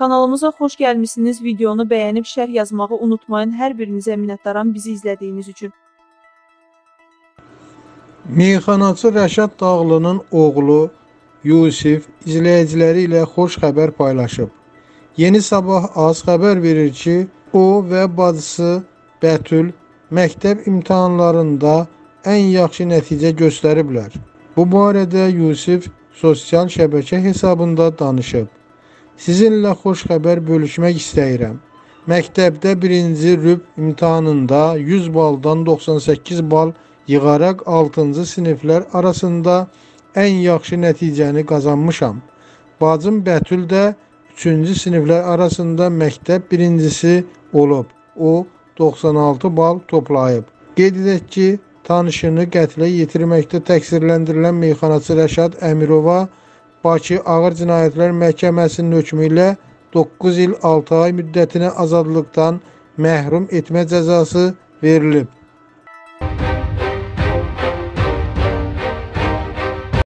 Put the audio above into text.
Kanalımıza xoş gəlmisiniz. Videonu bəyənib şərh yazmağı unutmayın. Hər birinizə minnətdaram bizi izlədiyiniz üçün. Meyxanaçı Rəşad Dağlı'nın oğlu Yusif izləyiciləri ilə xoş xəbər paylaşıb. Yeni Sabah AZ xəbər verir ki, o və bacısı Bətül məktəb imtahanlarında ən yaxşı nəticə göstəriblər. Bu barədə Yusif sosial şəbəkə hesabında danışıb. Sizinlə xoş xəbər bölüşmək istəyirəm. Məktəbdə 1-ci rüb imtahanında 100 baldan 98 bal yığaraq 6-cı siniflər arasında ən yaxşı nəticəni qazanmışam. Bacım Bətül də 3-cü siniflər arasında məktəb birincisi olub. O 96 bal toplayıb. Qeyd edək ki, tanışını qətlə yetirməkdə təqsirləndirilən meyxanaçı Rəşad Əmirova Bakı Ağır Cinayətlər Məhkəməsinin hökmü ilə 9 il 6 ay müddətinə azadlıqdan məhrum etmə cəzası verilib.